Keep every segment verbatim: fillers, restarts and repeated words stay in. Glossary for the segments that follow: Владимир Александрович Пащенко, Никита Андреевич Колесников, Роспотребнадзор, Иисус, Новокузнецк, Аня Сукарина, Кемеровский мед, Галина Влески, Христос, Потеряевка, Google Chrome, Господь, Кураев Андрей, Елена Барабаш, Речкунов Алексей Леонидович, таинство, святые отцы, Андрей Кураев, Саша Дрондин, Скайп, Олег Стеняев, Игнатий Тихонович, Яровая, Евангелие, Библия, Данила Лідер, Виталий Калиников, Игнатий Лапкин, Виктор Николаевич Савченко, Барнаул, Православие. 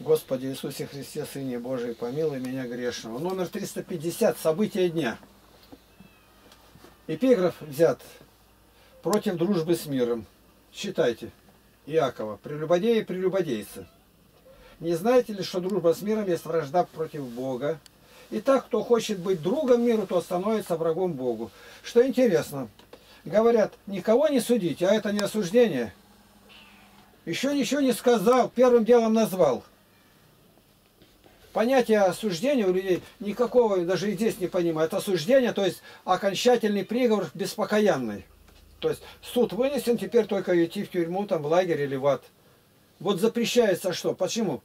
Господи Иисусе Христе, Сыне Божий, помилуй меня грешного. Номер триста пятьдесят. События дня. Эпиграф взят против дружбы с миром. Считайте. Иакова. Прелюбодеи и прелюбодейцы. Не знаете ли, что дружба с миром есть вражда против Бога? Итак, кто хочет быть другом миру, то становится врагом Богу. Что интересно, говорят, никого не судите, а это не осуждение. Еще ничего не сказал, первым делом назвал. Понятие осуждения у людей никакого даже и здесь не понимают. Осуждение, то есть окончательный приговор беспокоянный. То есть суд вынесен, теперь только идти в тюрьму, там, в лагерь или в ад. Вот запрещается что? Почему?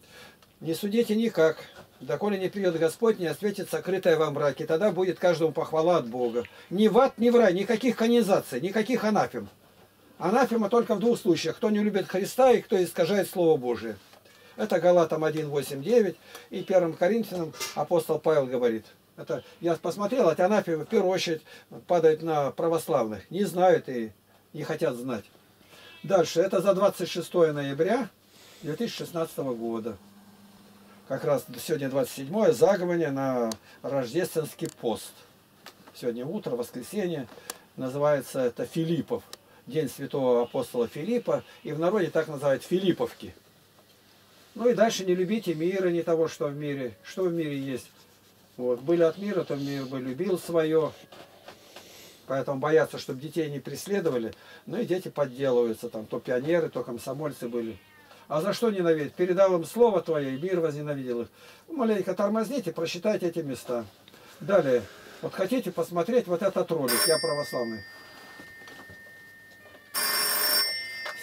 Не судите никак, доколе не придет Господь, не осветит сокрытое во мраке. Тогда будет каждому похвала от Бога. Ни в ад, ни в рай, никаких канонизаций, никаких анафем. Анафема только в двух случаях. Кто не любит Христа и кто искажает Слово Божие. Это Галатам один, восемь, девять. И первым Коринфянам апостол Павел говорит. Это я посмотрел, эти анафемы в первую очередь падают на православных. Не знают и не хотят знать. Дальше. Это за двадцать шестое ноября две тысячи шестнадцатого года. Как раз сегодня двадцать седьмое, загование на рождественский пост. Сегодня утро, воскресенье, называется это Филиппов. День святого апостола Филиппа, и в народе так называют Филипповки. Ну и дальше не любите мира, не того, что в мире. Что в мире есть? Вот. Были от мира, то мир бы любил свое. Поэтому боятся, чтобы детей не преследовали. Ну и дети подделываются, там то пионеры, то комсомольцы были. А за что ненавидеть? Передал им слово твое, и мир возненавидел их. Маленько тормозните, прочитайте эти места. Далее. Вот хотите посмотреть вот этот ролик? Я православный.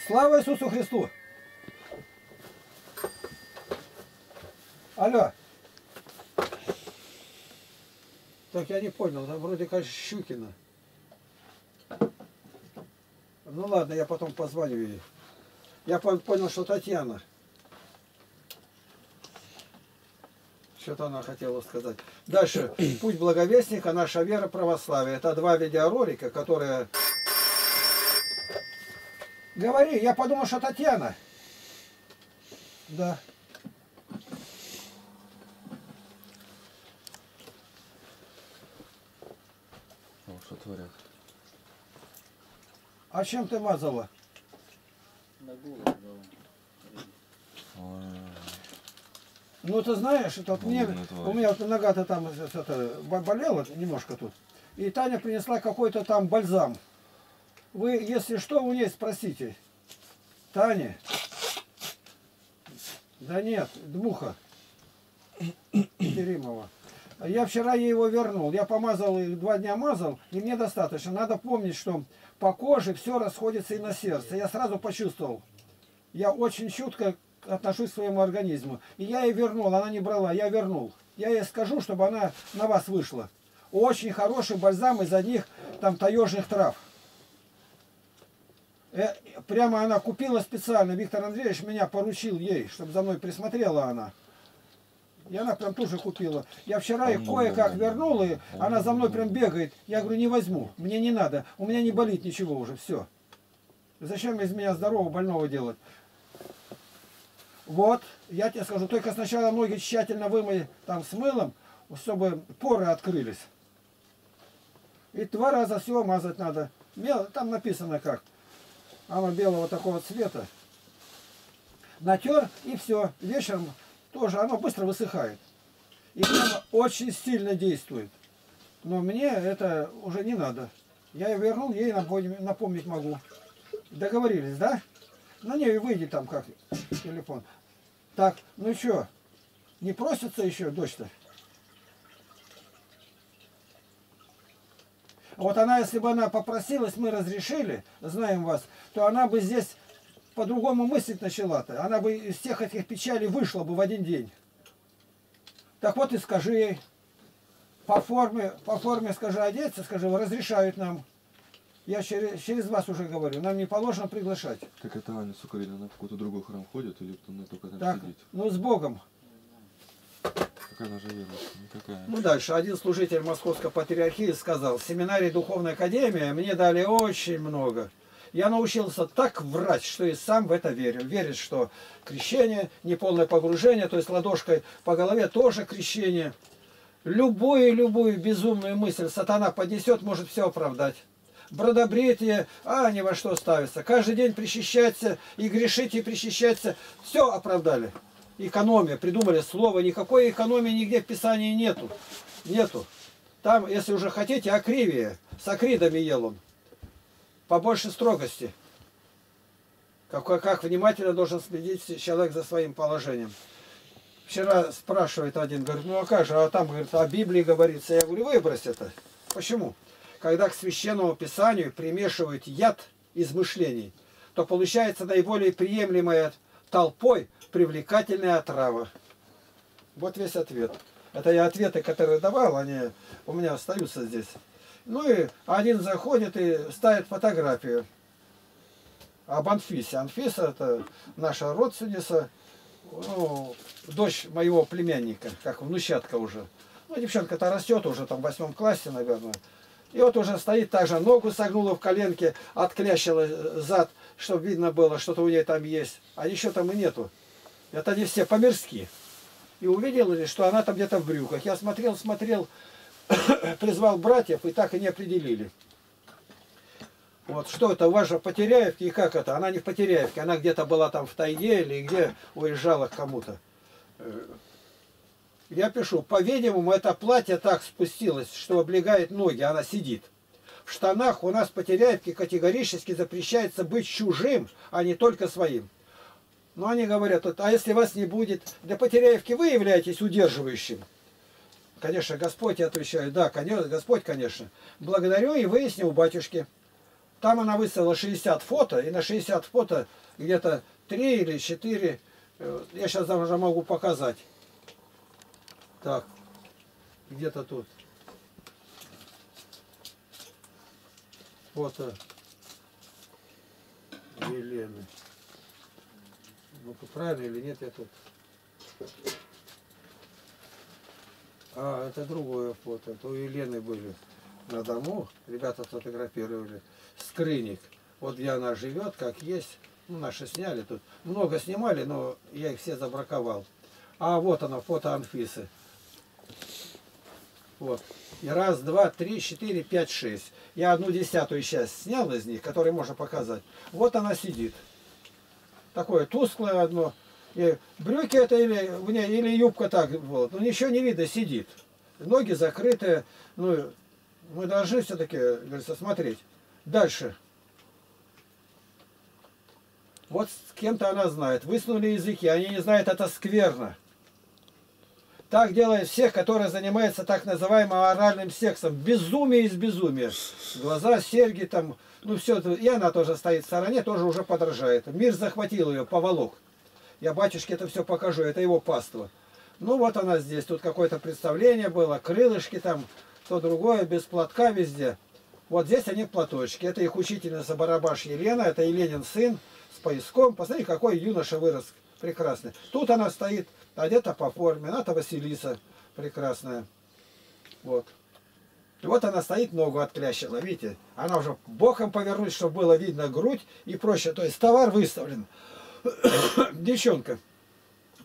Слава Иисусу Христу! Алло! Так, я не понял, там вроде как Щукина. Ну ладно, я потом позвоню ей. Я понял, что Татьяна. Что-то она хотела сказать. Дальше. Путь благовестника, наша вера, православие. Это два видеоролика, которые... Говори, я подумал, что Татьяна. Да. О, что творят. А чем ты мазала? На голову, голову. Ну ты знаешь, это вот мне, у меня вот нога-то там это, болела немножко тут. И Таня принесла какой-то там бальзам. Вы, если что, у нее спросите. Таня. Да нет, Дмуха. Керимова. Я вчера ей его вернул. Я помазал, два дня мазал, и мне достаточно. Надо помнить, что... По коже все расходится и на сердце. Я сразу почувствовал. Я очень чутко отношусь к своему организму. И я ей вернул. Она не брала. Я вернул. Я ей скажу, чтобы она на вас вышла. Очень хороший бальзам из одних там таежных трав. Прямо она купила специально. Виктор Андреевич меня поручил ей, чтобы за мной присмотрела она. И она прям тоже купила. Я вчера ее кое-как вернул, и она за мной прям бегает. Я говорю, не возьму, мне не надо. У меня не болит ничего уже, все. Зачем из меня здорового больного делать? Вот, я тебе скажу, только сначала ноги тщательно вымой там с мылом, чтобы поры открылись. И два раза всего мазать надо. Там написано как. Оно белого такого цвета. Натер и все. Вечером... Тоже оно быстро высыхает. И прямо очень сильно действует. Но мне это уже не надо. Я ее вернул, ей напомнить, напомнить могу. Договорились, да? На нее выйдет там как телефон. Так, ну что, не просится еще дочь-то? Вот она, если бы она попросилась, мы разрешили, знаем вас, то она бы здесь... По-другому мыслить начала-то. Она бы из всех этих печалей вышла бы в один день. Так вот и скажи ей. По форме, по форме скажи одеться, скажи, разрешают нам. Я через, через вас уже говорю. Нам не положено приглашать. Так это Аня Сукарина, она в какой-то другой храм ходит? Или она только там так, сидит? Ну с Богом. Какая она же верующая? Ну дальше. Один служитель Московской Патриархии сказал, семинарий Духовной Академии мне дали очень много. Я научился так врать, что и сам в это верю. Верит, что крещение, неполное погружение, то есть ладошкой по голове тоже крещение. Любую-любую безумную мысль сатана поднесет, может все оправдать. Бродобритие, а ни во что ставится. Каждый день причащаться и грешить, и причащаться. Все оправдали. Экономия, придумали слово. Никакой экономии нигде в Писании нету. Нету. Там, если уже хотите, акривия. С акридами ел он. Побольше строгости. Как, как внимательно должен следить человек за своим положением. Вчера спрашивает один, говорит, ну а как же, а там, говорит, о Библии говорится. Я говорю, выбрось это. Почему? Когда к Священному Писанию примешивают яд измышлений, то получается наиболее приемлемая толпой привлекательная отрава. Вот весь ответ. Это я ответы, которые давал, они у меня остаются здесь. Ну и один заходит и ставит фотографию об Анфисе. Анфиса — это наша родственница, ну, дочь моего племянника, как внучатка уже. Ну, девчонка-то растет уже, там в восьмом классе, наверное. И вот уже стоит так же, ногу согнула в коленке, отклячила зад, чтобы видно было, что-то у нее там есть. А еще там и нету. Это они все по-мирски. И увидел, что она там где-то в брюках. Я смотрел, смотрел, призвал братьев, и так и не определили. Вот что это, у вас же в Потеряевке, и как это? Она не в Потеряевке, она где-то была там в тайге или где уезжала к кому-то. Я пишу, по-видимому, это платье так спустилось, что облегает ноги, она сидит. В штанах у нас в Потеряевке категорически запрещается быть чужим, а не только своим. Но они говорят, а если вас не будет, для Потеряевки вы являетесь удерживающим. Конечно, Господь, я отвечаю, да, конечно, Господь, конечно. Благодарю и выясню у батюшки. Там она выставила шестьдесят фото, и на шестьдесят фото где-то три или четыре, я сейчас даже могу показать. Так, где-то тут. Фото Елены. Ну, правильно или нет, я тут. А, это другое фото. Это у Елены были на дому. Ребята фотографировали. Скрыник. Вот где она живет, как есть. Ну, наши сняли тут. Много снимали, но я их все забраковал. А вот она, фото Анфисы. Вот. И раз, два, три, четыре, пять, шесть. Я одну десятую часть снял из них, которые можно показать. Вот она сидит. Такое тусклое одно. И брюки это или, или юбка так была. Ну ничего не видно, сидит. Ноги закрыты. Ну, мы должны все-таки, говорится, смотреть. Дальше. Вот с кем-то она знает. Высунули языки. Они не знают, это скверно. Так делают всех, которые занимаются так называемым оральным сексом. Безумие из безумия. Глаза, серьги там, ну все. И она тоже стоит в стороне, тоже уже подражает. Мир захватил ее, поволок. Я батюшке это все покажу, это его паство. Ну вот она здесь, тут какое-то представление было, крылышки там, то другое, без платка везде. Вот здесь они в платочке. Это их учительница Барабаш Елена, это Еленин сын с пояском. Посмотри, какой юноша вырос прекрасный. Тут она стоит, одета по форме. Она-то Василиса прекрасная. Вот. И вот она стоит, ногу отклячила, видите? Она уже боком повернулась, чтобы было видно грудь и прочее. То есть товар выставлен. Девчонка,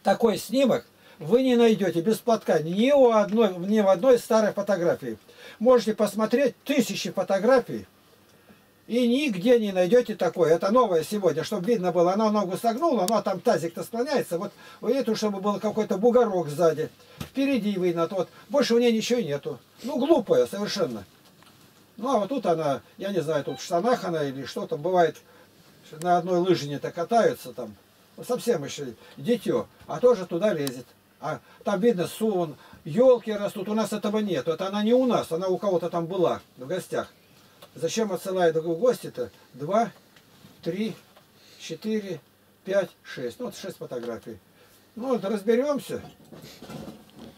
такой снимок вы не найдете без платка ни, у одной, ни в одной старой фотографии. Можете посмотреть тысячи фотографий и нигде не найдете такое. Это новое сегодня, чтобы видно было. Она ногу согнула, она там тазик-то склоняется. Вот у нее, чтобы был какой-то бугорок сзади. Впереди видно. Вот. Больше у нее ничего нету. Ну, глупая совершенно. Ну, а вот тут она, я не знаю, тут в штанах она или что там бывает. На одной лыжине-то катаются там. Ну, совсем еще дитё. А тоже туда лезет. А там видно сун, елки растут. У нас этого нет. Это она не у нас, она у кого-то там была в гостях. Зачем отсылает в гости-то? Два, три, четыре, пять, шесть. Ну, вот шесть фотографий. Ну, вот разберемся.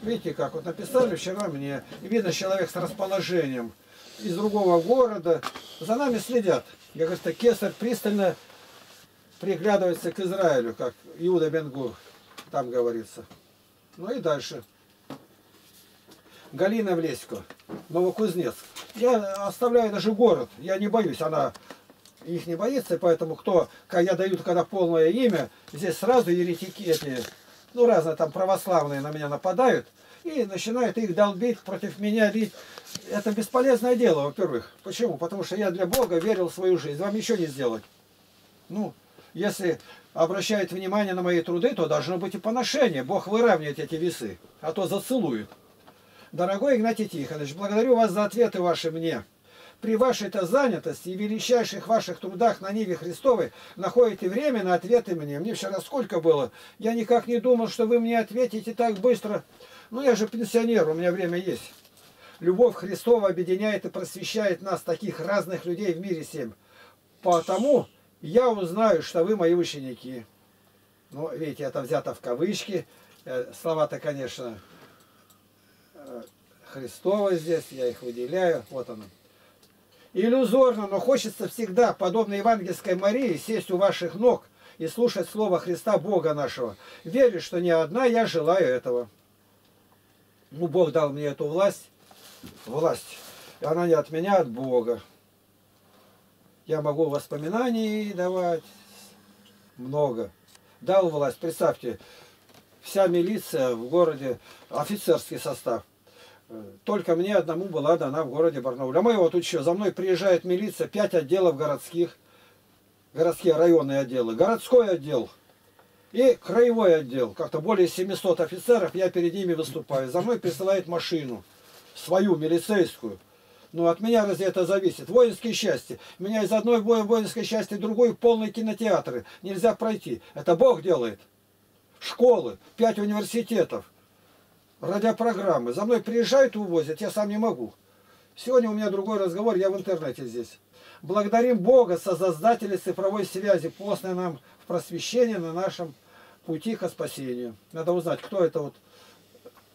Видите, как вот написали вчера мне. Видно, человек с расположением из другого города. За нами следят. Я говорю, что Кесарь пристально приглядывается к Израилю, как Иуда Бен-Гур, там говорится. Ну и дальше. Галина Влески, Новокузнецк. Я оставляю даже город, я не боюсь, она их не боится, поэтому кто, когда дают, когда полное имя, здесь сразу еретики эти, ну разные там православные на меня нападают и начинают их долбить, против меня лить. Это бесполезное дело, во-первых. Почему? Потому что я для Бога верил в свою жизнь, вам ничего не сделать. Ну, если обращает внимание на мои труды, то должно быть и поношение. Бог выравнивает эти весы, а то зацелует. Дорогой Игнатий Тихонович, благодарю вас за ответы ваши мне. При вашей-то занятости и величайших ваших трудах на Ниве Христовой находите время на ответы мне. Мне вчера сколько было? Я никак не думал, что вы мне ответите так быстро. Ну, я же пенсионер, у меня время есть. Любовь Христова объединяет и просвещает нас, таких разных людей в мире семь. Потому я узнаю, что вы мои ученики. Ну, видите, это взято в кавычки. Слова-то, конечно, Христова здесь, я их выделяю. Вот оно. Иллюзорно, но хочется всегда, подобно Евангельской Марии, сесть у ваших ног и слушать слово Христа, Бога нашего. Верю, что не одна я желаю этого. Ну, Бог дал мне эту власть. Власть. Она не от меня, а от Бога. Я могу воспоминаний давать много. Дал власть. Представьте, вся милиция в городе, офицерский состав. Только мне одному была дана в городе Барнауле. А мы его тут еще. За мной приезжает милиция, пять отделов городских, городские районные отделы, городской отдел и краевой отдел. Как-то более семисот офицеров, я перед ними выступаю. За мной присылают машину, свою, милицейскую. Ну, от меня разве это зависит? Воинские части. Меня из одной воинской части в другой полные кинотеатры. Нельзя пройти. Это Бог делает. Школы, пять университетов. Радиопрограммы. За мной приезжают и увозят, я сам не могу. Сегодня у меня другой разговор, я в интернете здесь. Благодарим Бога, создателя цифровой связи, постной нам в просвещение на нашем пути ко спасению. Надо узнать, кто это вот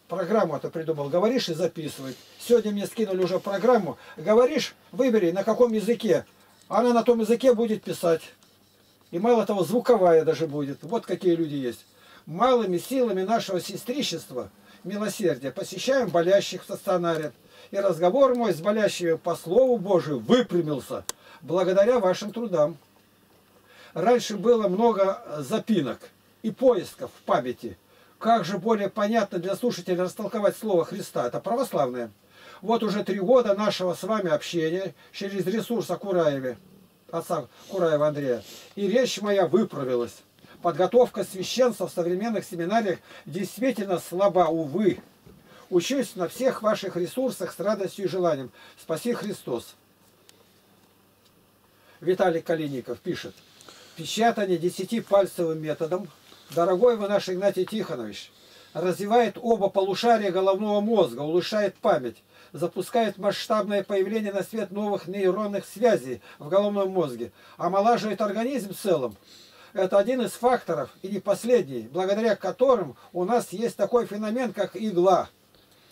программу-то придумал. Говоришь и записывай. Сегодня мне скинули уже программу. Говоришь, выбери, на каком языке. Она на том языке будет писать. И мало того, звуковая даже будет. Вот какие люди есть. Малыми силами нашего сестричества, милосердия, посещаем болящих в стационаре. И разговор мой с болящими по Слову Божию выпрямился благодаря вашим трудам. Раньше было много запинок и поисков в памяти. Как же более понятно для слушателей растолковать Слово Христа? Это православное. Вот уже три года нашего с вами общения через ресурс о Кураеве, отца Кураева Андрея. И речь моя выправилась. Подготовка священства в современных семинариях действительно слаба, увы. Учусь на всех ваших ресурсах с радостью и желанием. Спаси Христос. Виталий Калиников пишет. Печатание десятипальцевым методом. Дорогой вы наш Игнатий Тихонович. Развивает оба полушария головного мозга, улучшает память. Запускает масштабное появление на свет новых нейронных связей в головном мозге. Омолаживает организм в целом. Это один из факторов, и не последний, благодаря которым у нас есть такой феномен, как игла.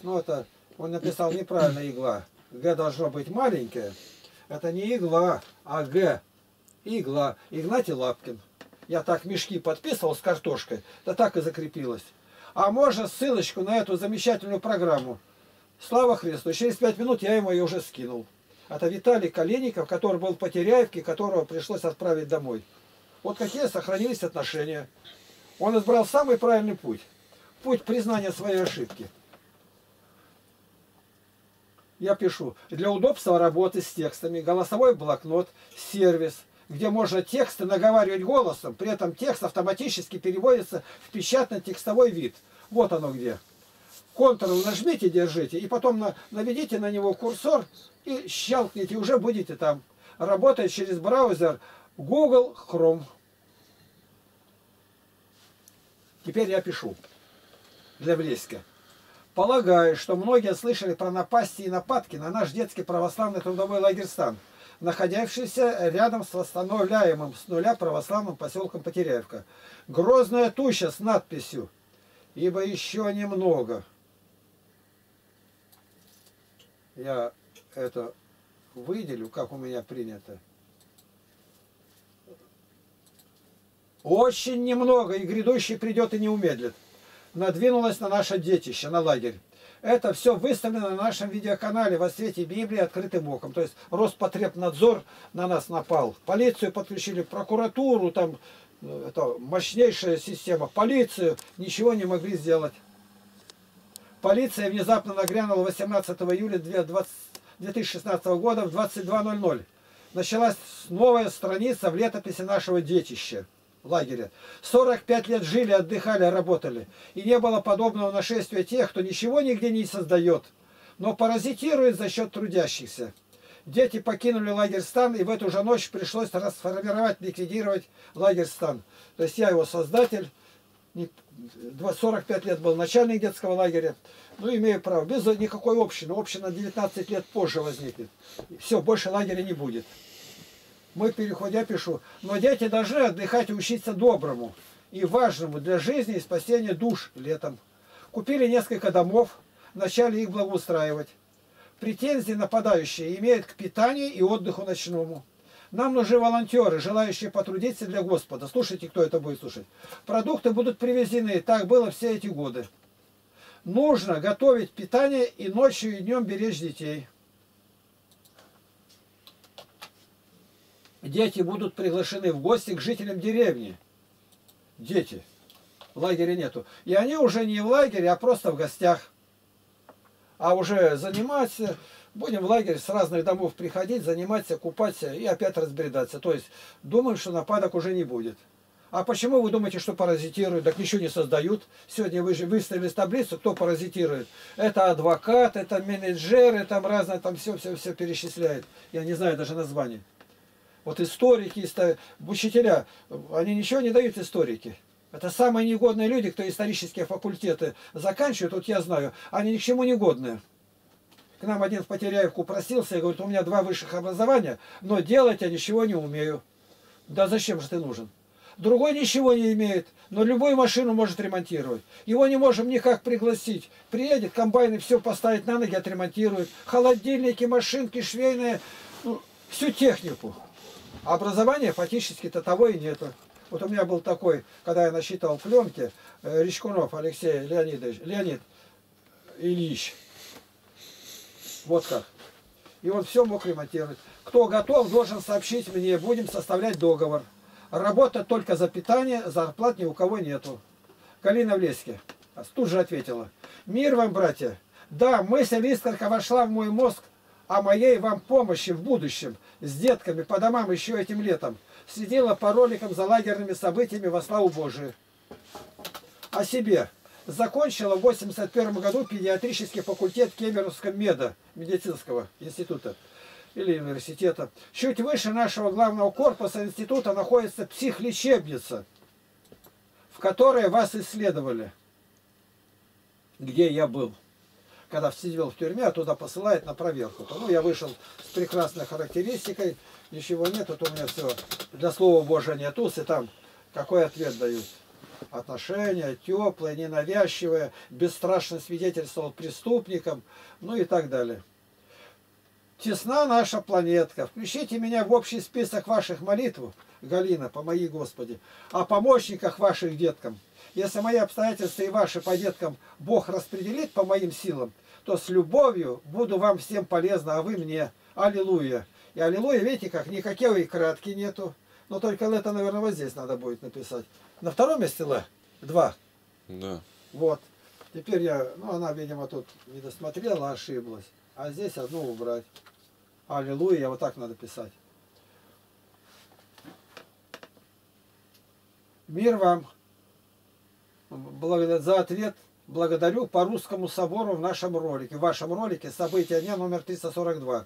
Ну, это он написал неправильно игла. Г должно быть маленькое. Это не игла, а Г. Игла. Игнатий Лапкин. Я так мешки подписывал с картошкой, да так и закрепилось. А можно ссылочку на эту замечательную программу. Слава Христу. Через пять минут я ему ее уже скинул. Это Виталий Калиников, который был в Потеряевке, которого пришлось отправить домой. Вот какие сохранились отношения. Он избрал самый правильный путь. Путь признания своей ошибки. Я пишу. Для удобства работы с текстами голосовой блокнот, сервис, где можно тексты наговаривать голосом, при этом текст автоматически переводится в печатный текстовой вид. Вот оно где. Ctrl нажмите, держите, и потом наведите на него курсор и щелкните, и уже будете там. Работает через браузер Google Chrome. Теперь я пишу для Влески. Полагаю, что многие слышали про напасти и нападки на наш детский православный трудовой лагерь Стан, находившийся рядом с восстанавливаемым с нуля православным поселком Потеряевка. Грозная туча с надписью «Ибо еще немного». Я это выделю, как у меня принято. Очень немного, и грядущий придет и не умедлит. Надвинулась на наше детище, на лагерь. Это все выставлено на нашем видеоканале «Во свете Библии открытым оком». То есть Роспотребнадзор на нас напал. Полицию подключили, прокуратуру, там это мощнейшая система. Полицию ничего не могли сделать. Полиция внезапно нагрянула восемнадцатого июля две тысячи шестнадцатого года в двадцать два ноль ноль. Началась новая страница в летописи нашего детища, лагеря. сорок пять лет жили, отдыхали, работали. И не было подобного нашествия тех, кто ничего нигде не создает, но паразитирует за счет трудящихся. Дети покинули лагерь-стан, и в эту же ночь пришлось расформировать, ликвидировать лагерь-стан. То есть я его создатель, сорок пять лет был начальник детского лагеря, ну имею право, без никакой общины, община девятнадцать лет позже возникнет. Все, больше лагеря не будет. Мы переходя пишу, но дети должны отдыхать и учиться доброму и важному для жизни и спасения душ летом. Купили несколько домов, начали их благоустраивать. Претензии нападающие имеют к питанию и отдыху ночному. Нам нужны волонтеры, желающие потрудиться для Господа. Слушайте, кто это будет слушать. Продукты будут привезены, так было все эти годы. Нужно готовить питание и ночью, и днем беречь детей. Дети будут приглашены в гости к жителям деревни. Дети. Лагеря нету. И они уже не в лагере, а просто в гостях. А уже заниматься, будем в лагерь с разных домов приходить, заниматься, купаться и опять разбредаться. То есть думаем, что нападок уже не будет. А почему вы думаете, что паразитируют? Так ничего не создают. Сегодня вы же выставили таблицу, кто паразитирует. Это адвокат, это менеджеры, там разное, там все-все-все перечисляет. Я не знаю даже название. Вот историки, учителя, они ничего не дают, историки. Это самые негодные люди, кто исторические факультеты заканчивают, вот я знаю, они ни к чему не годные. К нам один в Потеряевку просился и говорит, у меня два высших образования, но делать я ничего не умею. Да зачем же ты нужен? Другой ничего не имеет, но любую машину может ремонтировать. Его не можем никак пригласить. Приедет, комбайны все поставить на ноги, отремонтируют. Холодильники, машинки, швейные, ну, всю технику. Образования фактически-то того и нету. Вот у меня был такой, когда я насчитывал пленки, Речкунов Алексей Леонидович, Леонид Ильич. Вот как. И он все мог ремонтировать. Кто готов, должен сообщить мне, будем составлять договор. Работа только за питание, зарплат ни у кого нету. Галина Влески тут же ответила. Мир вам, братья. Да, мысль искорка вошла в мой мозг, о моей вам помощи в будущем, с детками, по домам еще этим летом. Следила по роликам за лагерными событиями во славу Божию. О себе. Закончила в восемьдесят первом году педиатрический факультет Кемеровского меда, медицинского института или университета. Чуть выше нашего главного корпуса института находится психлечебница, в которой вас исследовали. Где я был? Когда сидел в тюрьме, а туда посылает на проверку. Ну, я вышел с прекрасной характеристикой, ничего нет, тут у меня все для слова Божия нет уз, и там какой ответ дают. Отношения теплые, ненавязчивые, бесстрашно свидетельствовал преступникам, ну и так далее. Тесна наша планетка. Включите меня в общий список ваших молитв, Галина, помоги Господи, о помощниках ваших деткам. Если мои обстоятельства и ваши по деткам Бог распределит по моим силам, то с любовью буду вам всем полезна, а вы мне. Аллилуйя. И аллилуйя, видите, как никакого и кратки нету. Но только это, наверное, вот здесь надо будет написать. На втором месте Л? Два. Да. Вот. Теперь я, ну она, видимо, тут не досмотрела, ошиблась. А здесь одну убрать. Аллилуйя, вот так надо писать. Мир вам. За ответ благодарю по Русскому собору в нашем ролике. В вашем ролике события дня номер триста сорок два.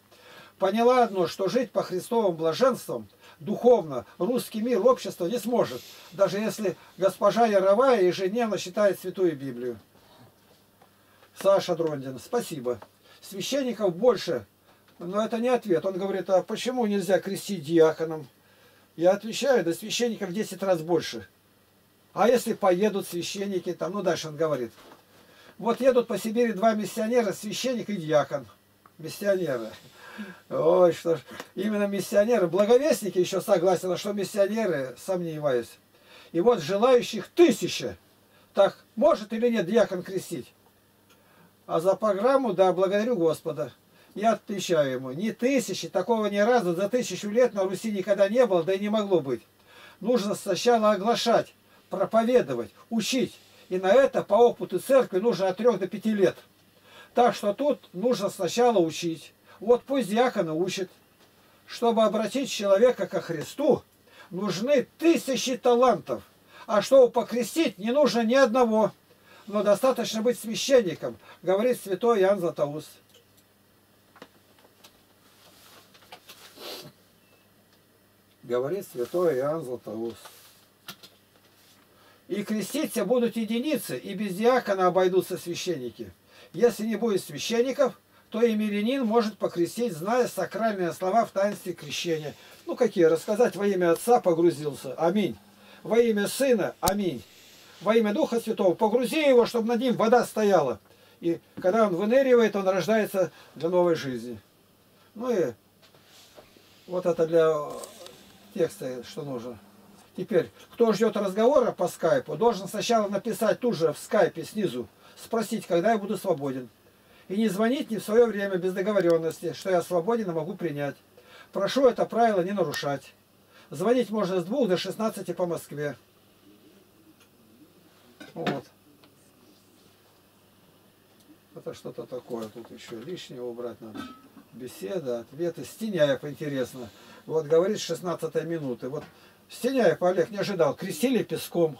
Поняла одно, что жить по Христовым блаженствам духовно русский мир, общество не сможет, даже если госпожа Яровая ежедневно читает Святую Библию. Саша Дрондин, спасибо. Священников больше, но это не ответ. Он говорит, а почему нельзя крестить диаконом? Я отвечаю, да священников десять раз больше. А если поедут священники, там, ну дальше он говорит. Вот едут по Сибири два миссионера, священник и диакон. Миссионеры. Ой, что ж. Именно миссионеры. Благовестники еще согласен, что миссионеры, сомневаюсь. И вот желающих тысяча. Так может или нет диакон крестить? А за программу, да, благодарю Господа. Я отвечаю ему, не тысячи, такого ни разу за тысячу лет на Руси никогда не было, да и не могло быть. Нужно сначала оглашать, проповедовать, учить. И на это по опыту церкви нужно от трех до пяти лет. Так что тут нужно сначала учить. Вот пусть диаконы учат. Чтобы обратить человека ко Христу, нужны тысячи талантов. А чтобы покрестить, не нужно ни одного. Но достаточно быть священником, говорит святой Иоанн Златоуст. Говорит святой Иоанн Златоуст. И креститься будут единицы, и без диакона обойдутся священники. Если не будет священников, то и мирянин может покрестить, зная сакральные слова в таинстве крещения. Ну какие? Рассказать во имя Отца погрузился. Аминь. Во имя Сына. Аминь. Во имя Духа Святого. Погрузи его, чтобы над ним вода стояла. И когда он выныривает, он рождается для новой жизни. Ну и вот это для текста, что нужно. Теперь, кто ждет разговора по скайпу, должен сначала написать тут же в скайпе снизу, спросить, когда я буду свободен. И не звонить не в свое время без договоренности, что я свободен и могу принять. Прошу это правило не нарушать. Звонить можно с двух до шестнадцати по Москве. Вот. Это что-то такое. Тут еще лишнего убрать надо. Беседа, ответы. Стеняев, интересно. Вот говорит шестнадцатой минуты. Вот Стеняев Олег не ожидал. Крестили песком.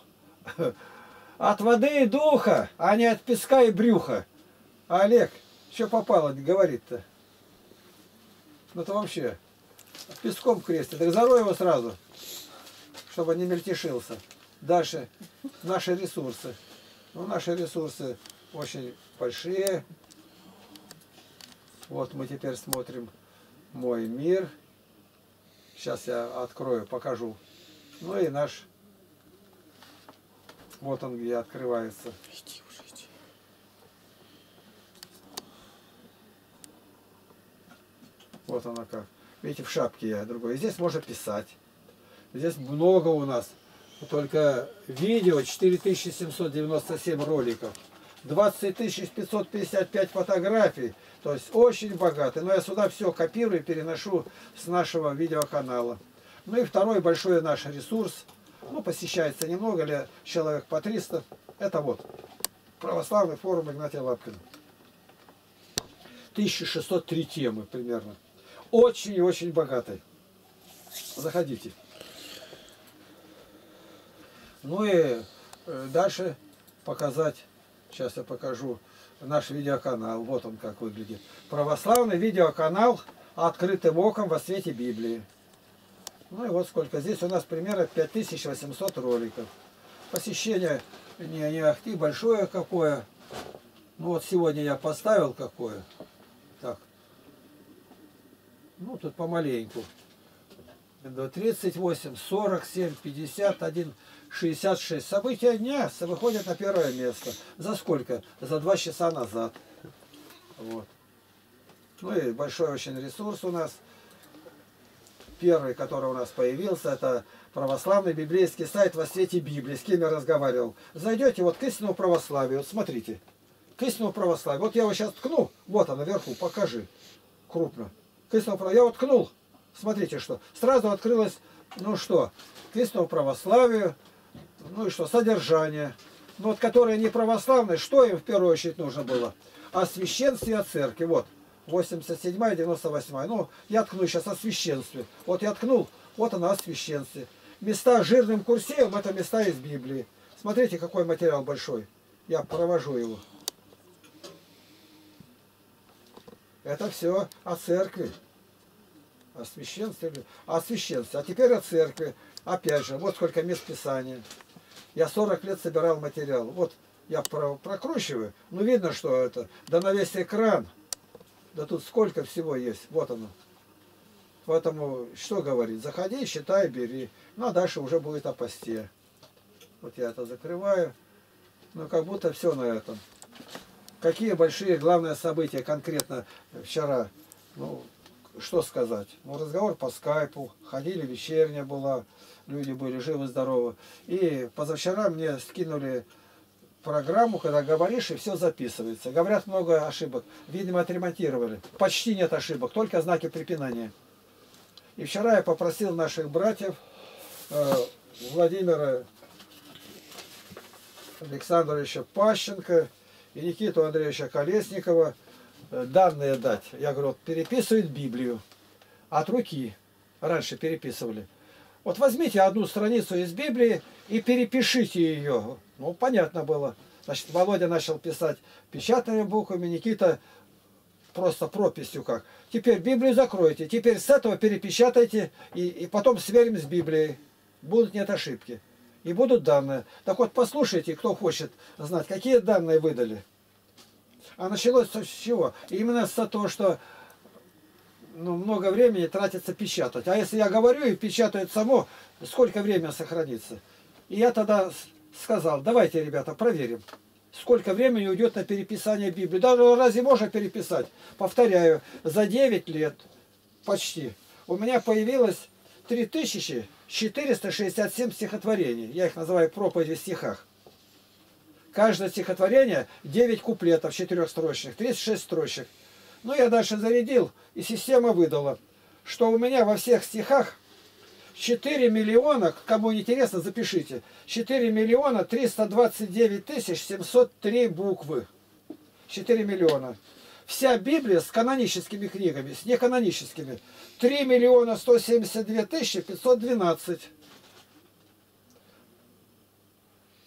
От воды и духа, а не от песка и брюха. А Олег, что попало, говорит-то? Ну это вообще песком крестит. Так зарой его сразу, чтобы не мельтешился. Дальше наши ресурсы. Ну, наши ресурсы очень большие. Вот мы теперь смотрим «Мой мир». Сейчас я открою, покажу. Ну и наш. Вот он где открывается. Иди уже, иди. Вот она как. Видите, в шапке я другой. И здесь можно писать. Здесь много у нас. Только видео четыре тысячи семьсот девяносто семь роликов, двадцать тысяч пятьсот пятьдесят пять фотографий, то есть очень богато. Но я сюда все копирую и переношу с нашего видеоканала. Ну и второй большой наш ресурс, ну посещается немного, ли человек по триста, это вот православный форум Игнатия Лапкина. тысяча шестьсот три темы примерно, очень и очень богатый. Заходите. Ну и дальше показать, сейчас я покажу наш видеоканал, вот он как выглядит. Православный видеоканал «Открытым оком во свете Библии». Ну и вот сколько, здесь у нас примерно пять тысяч восемьсот роликов. Посещение не, не ахти большое какое, ну вот сегодня я поставил какое, так, ну тут помаленьку. тридцать восемь, сорок семь, пятьдесят один, шестьдесят шесть. События дня выходят на первое место. За сколько? За два часа назад. Вот. Ну и большой очень ресурс у нас. Первый, который у нас появился, это православный библейский сайт «Во свете Библии». С кем я разговаривал. Зайдете вот к истинному православию. Вот смотрите. К истинному православию. Вот я его сейчас ткну. Вот он наверху. Покажи. Крупно. К истинному православию. Я вот ткнул. Смотрите, что. Сразу открылось, ну что, к истинному православию, ну и что, содержание. Ну вот, которые не православные, что им в первую очередь нужно было? О священстве, о церкви. Вот, восемьдесят седьмая и девяносто восьмая. Ну, я ткну сейчас о священстве. Вот я ткнул, вот она о священстве. Места жирным курсеем, это места из Библии. Смотрите, какой материал большой. Я провожу его. Это все о церкви. О священстве, о священстве. А теперь о церкви. Опять же, вот сколько мест Писания. Я сорок лет собирал материал. Вот я прокручиваю. Ну, видно, что это. Да на весь экран. Да тут сколько всего есть. Вот оно. Поэтому, что говорить? Заходи, считай, бери. Ну, а дальше уже будет о посте. Вот я это закрываю. Ну, как будто все на этом. Какие большие главные события конкретно вчера? Ну, что сказать? Ну, разговор по скайпу, ходили, вечерняя была, люди были живы-здоровы. И позавчера мне скинули программу, когда говоришь, и все записывается. Говорят, много ошибок. Видимо, отремонтировали. Почти нет ошибок, только знаки препинания. И вчера я попросил наших братьев, Владимира Александровича Пащенко и Никиту Андреевича Колесникова, данные дать. Я говорю, вот переписывают Библию от руки. Раньше переписывали. Вот возьмите одну страницу из Библии и перепишите ее. Ну, понятно было. Значит, Володя начал писать печатными буквами, Никита просто прописью как. Теперь Библию закройте, теперь с этого перепечатайте, и, и потом сверим с Библией. Будут нет ошибки. И будут данные. Так вот, послушайте, кто хочет знать, какие данные выдали. А началось с чего? Именно с того, что ну, много времени тратится печатать. А если я говорю и печатает само, сколько времени сохранится? И я тогда сказал, давайте, ребята, проверим, сколько времени уйдет на переписание Библии. Даже разве можно переписать? Повторяю, за девять лет почти у меня появилось три тысячи четыреста шестьдесят семь стихотворений. Я их называю проповеди в стихах. Каждое стихотворение девять куплетов, четырехстрочных, тридцать шесть строчек. Ну, я дальше зарядил, и система выдала, что у меня во всех стихах четыре миллиона, кому интересно, запишите, четыре миллиона триста двадцать девять тысяч семьсот три буквы. четыре миллиона. Вся Библия с каноническими книгами, с неканоническими. три миллиона сто семьдесят две тысячи пятьсот двенадцать.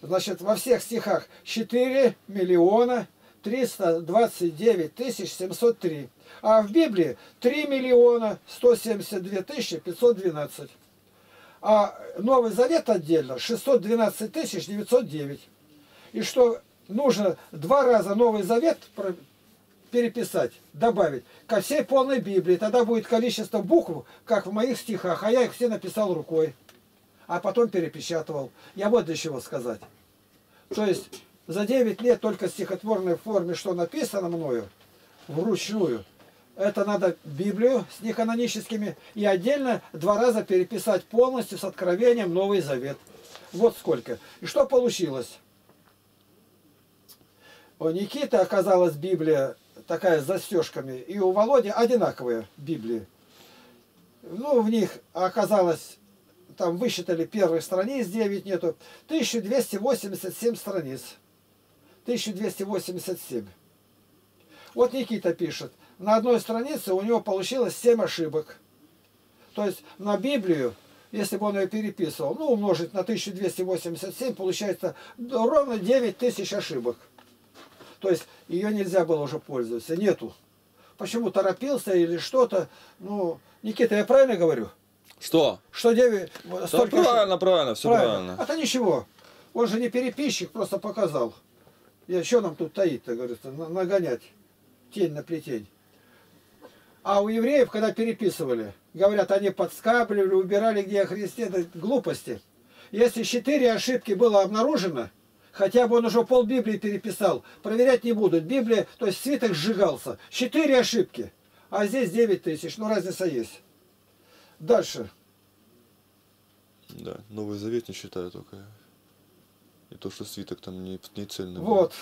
Значит, во всех стихах четыре миллиона триста двадцать девять тысяч семьсот три. А в Библии три миллиона сто семьдесят две тысячи пятьсот двенадцать. А Новый Завет отдельно шестьсот двенадцать тысяч девятьсот девять. И что нужно два раза Новый Завет переписать, добавить ко всей полной Библии. Тогда будет количество букв, как в моих стихах. А я их все написал рукой. А потом перепечатывал. Я вот для чего сказать. То есть за девять лет только в стихотворной форме, что написано мною, вручную, это надо Библию с неканоническими и отдельно два раза переписать полностью с откровением Новый Завет. Вот сколько. И что получилось? У Никиты оказалась Библия такая с застежками, и у Володи одинаковые Библии. Ну, в них оказалось, там высчитали первых страниц, девять нету, тысяча двести восемьдесят семь страниц. тысяча двести восемьдесят семь. Вот Никита пишет, на одной странице у него получилось семь ошибок. То есть на Библию, если бы он ее переписывал, ну, умножить на тысячу двести восемьдесят семь, получается ровно девять тысяч ошибок. То есть ее нельзя было уже пользоваться, нету. Почему торопился или что-то? Ну, Никита, я правильно говорю? Что? Что девять... Да столько... Правильно, правильно, все правильно. А то ничего, он же не переписчик, просто показал. Я что нам тут таить-то, говорится, нагонять, тень на плетень. А у евреев, когда переписывали, говорят, они подскапливали, убирали, где о Христе, это глупости. Если четыре ошибки было обнаружено, хотя бы он уже пол Библии переписал, проверять не будут. Библия, то есть свиток сжигался. Четыре ошибки, а здесь девять тысяч, ну разница есть. Дальше. Да, Новый Завет не считаю только. И то, что свиток там не, не цельный. Вот.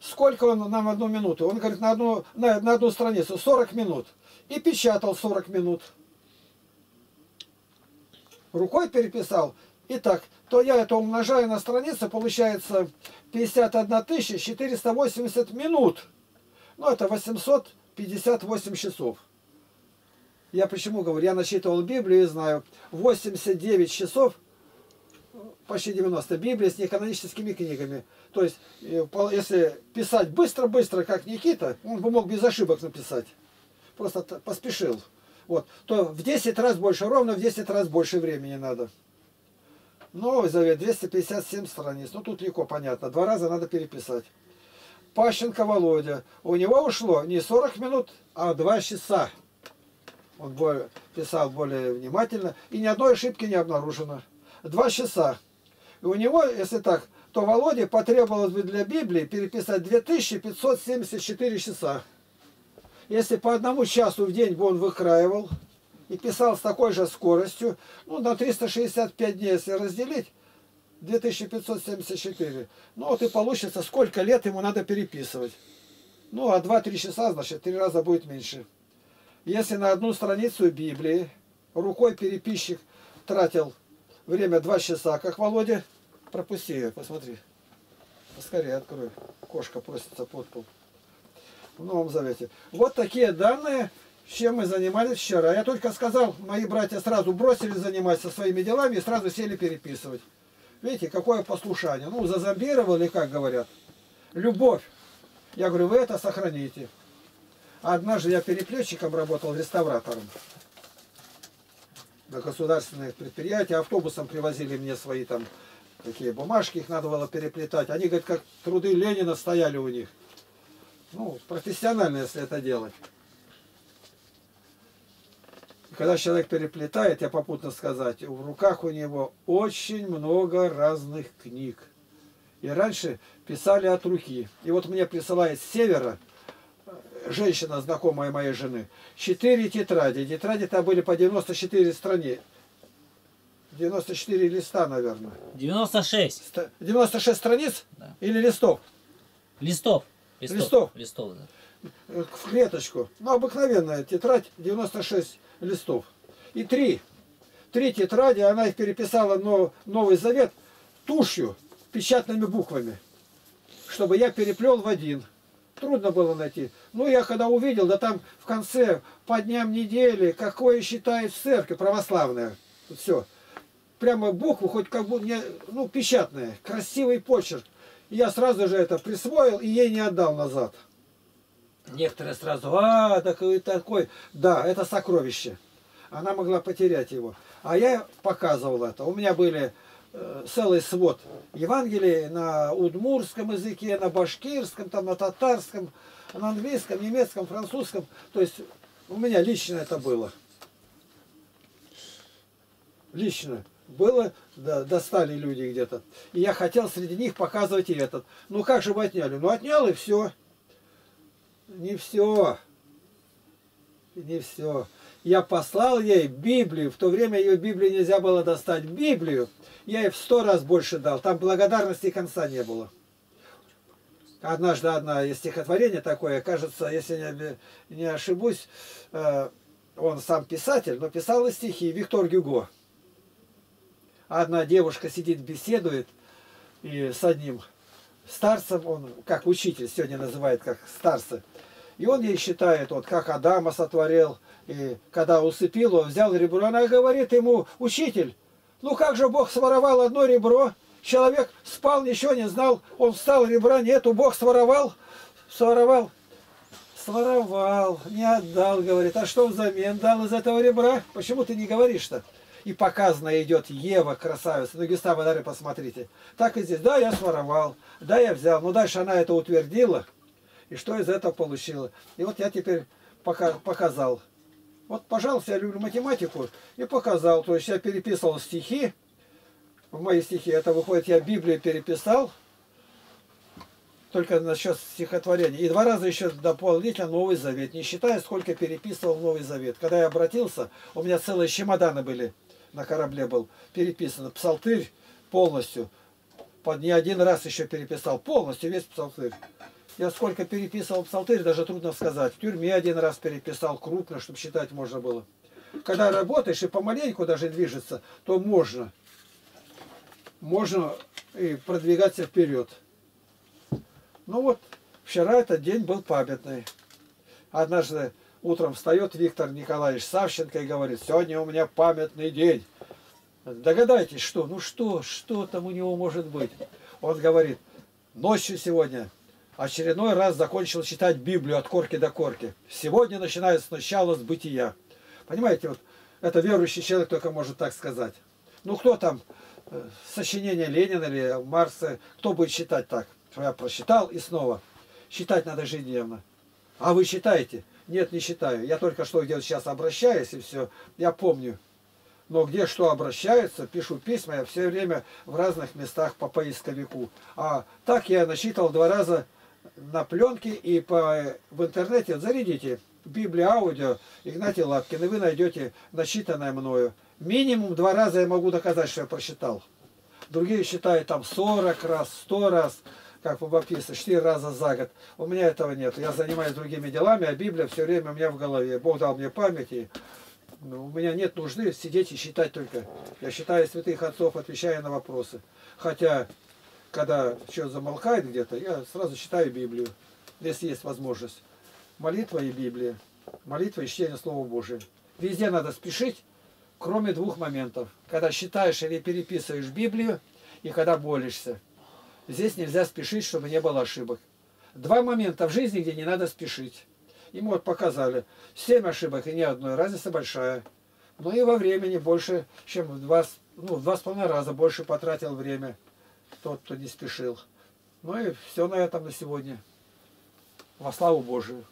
Сколько он нам одну минуту? Он говорит, на одну, на, на одну страницу сорок минут. И печатал сорок минут. Рукой переписал. Итак, то я это умножаю на страницу, получается пятьдесят одна тысяча четыреста восемьдесят минут. Ну, это восемьсот пятьдесят восемь часов. Я почему говорю? Я насчитывал Библию и знаю. восемьдесят девять часов, почти девяносто, Библия с неканоническими книгами. То есть, если писать быстро-быстро, как Никита, он бы мог без ошибок написать. Просто поспешил. Вот. То в десять раз больше, ровно в десять раз больше времени надо. Новый Завет, двести пятьдесят семь страниц. Ну, тут легко понятно. Два раза надо переписать. Пащенко Володя. У него ушло не сорок минут, а два часа. Он писал более внимательно. И ни одной ошибки не обнаружено. Два часа. И у него, если так, то Володе потребовалось бы для Библии переписать две тысячи пятьсот семьдесят четыре часа. Если по одному часу в день бы он выкраивал и писал с такой же скоростью, ну, на триста шестьдесят пять дней, если разделить, две тысячи пятьсот семьдесят четыре. Ну вот и получится, сколько лет ему надо переписывать. Ну а два-три часа, значит, три раза будет меньше. Если на одну страницу Библии рукой переписчик тратил время два часа, как Володя, пропусти ее, посмотри. Поскорее открой. Кошка просится под пол. В Новом Завете. Вот такие данные, чем мы занимались вчера. Я только сказал, мои братья сразу бросили заниматься своими делами и сразу сели переписывать. Видите, какое послушание. Ну, зазомбировали, как говорят. Любовь. Я говорю, вы это сохраните. А однажды я переплетчиком работал, реставратором. На государственных предприятиях автобусом привозили мне свои там такие бумажки, их надо было переплетать. Они, говорят, как труды Ленина стояли у них. Ну, профессионально, если это делать. И когда человек переплетает, я попутно сказать, в руках у него очень много разных книг. И раньше писали от руки. И вот мне присылает с севера женщина, знакомая моей жены, четыре тетради. Тетради-то были по девяносто четыре страницы. девяносто четыре листа, наверное. девяносто шесть. девяносто шесть страниц, да. Или листов? Листов. Листов. Листов. Листов, да. В клеточку. Ну, обыкновенная тетрадь, девяносто шесть листов. И три. Три тетради, она их переписала на Новый Завет тушью, печатными буквами, чтобы я переплел в один. Трудно было найти. Ну, я когда увидел, да там в конце, по дням недели, какое считает церковь православная. Все. Прямо букву, хоть как будто, ну, печатная, красивый почерк. Я сразу же это присвоил и ей не отдал назад. Некоторые сразу, а, такой, такой. Да, это сокровище. Она могла потерять его. А я показывал это. У меня были э, целый свод Евангелий на удмуртском языке, на башкирском, там, на татарском, на английском, немецком, французском. То есть у меня лично это было. Лично. Было, да, достали люди где-то. И я хотел среди них показывать и этот. Ну как же вы отняли? Ну отнял и все. Не все. Не все. Я послал ей Библию. В то время ее Библию нельзя было достать. Библию я ей в сто раз больше дал. Там благодарности конца не было. Однажды одно стихотворение такое, кажется, если не, не ошибусь, э, он сам писатель, но писал и стихи. Виктор Гюго. Одна девушка сидит, беседует и с одним старцем, он как учитель сегодня называет, как старца. И он ей считает, вот как Адама сотворил, и когда усыпил, он взял ребро. Она говорит ему, учитель, ну как же Бог своровал одно ребро? Человек спал, ничего не знал, он встал, ребра нету, Бог своровал, своровал, своровал, не отдал, говорит, а что взамен дал из этого ребра? Почему ты не говоришь-то? И показано идет Ева, красавица. Ну, Гестава дары, посмотрите. Так и здесь. Да, я своровал. Да, я взял. Но дальше она это утвердила. И что из этого получила? И вот я теперь пока показал. Вот, пожалуйста, я люблю математику. И показал. То есть я переписывал стихи. В мои стихи. Это выходит, я Библию переписал. Только насчет стихотворения. И два раза еще дополнительно Новый Завет. Не считая, сколько переписывал Новый Завет. Когда я обратился, у меня целые чемоданы были. На корабле был переписан псалтырь полностью. Под не один раз еще переписал полностью весь псалтырь. Я сколько переписывал псалтырь, даже трудно сказать. В тюрьме один раз переписал крупно, чтобы считать можно было. Когда работаешь и помаленьку даже движется, то можно. Можно и продвигаться вперед. Ну вот, вчера этот день был памятный. Однажды утром встает Виктор Николаевич Савченко и говорит, сегодня у меня памятный день. Догадайтесь, что? Ну что, что там у него может быть? Он говорит, ночью сегодня очередной раз закончил читать Библию от корки до корки. Сегодня начинаю сначала с бытия. Понимаете, вот это верующий человек только может так сказать. Ну кто там, сочинение Ленина или Марса, кто будет читать так? Я прочитал и снова. Читать надо ежедневно. А вы читаете? Нет, не считаю. Я только что где-то сейчас обращаюсь, и все. Я помню. Но где что обращаются, пишу письма, я все время в разных местах по поисковику. А так я насчитал два раза на пленке и по, в интернете. Зарядите Библия, аудио, Игнатий Лапкин, и вы найдете насчитанное мною. Минимум два раза я могу доказать, что я прочитал. Другие считают там сорок раз, сто раз, как у баптиста, четыре раза за год. У меня этого нет. Я занимаюсь другими делами, а Библия все время у меня в голове. Бог дал мне память, и у меня нет нужды сидеть и считать только. Я считаю святых отцов, отвечая на вопросы. Хотя, когда что замолкает где-то, я сразу читаю Библию, если есть возможность. Молитва и Библия. Молитва и чтение Слова Божия. Везде надо спешить, кроме двух моментов. Когда читаешь или переписываешь Библию, и когда молишься. Здесь нельзя спешить, чтобы не было ошибок. Два момента в жизни, где не надо спешить. Ему вот показали. Семь ошибок и ни одной. Разница большая. Но и во времени больше, чем в два, ну, в два с половиной раза больше потратил время тот, кто не спешил. Ну и все на этом на сегодня. Во славу Божию.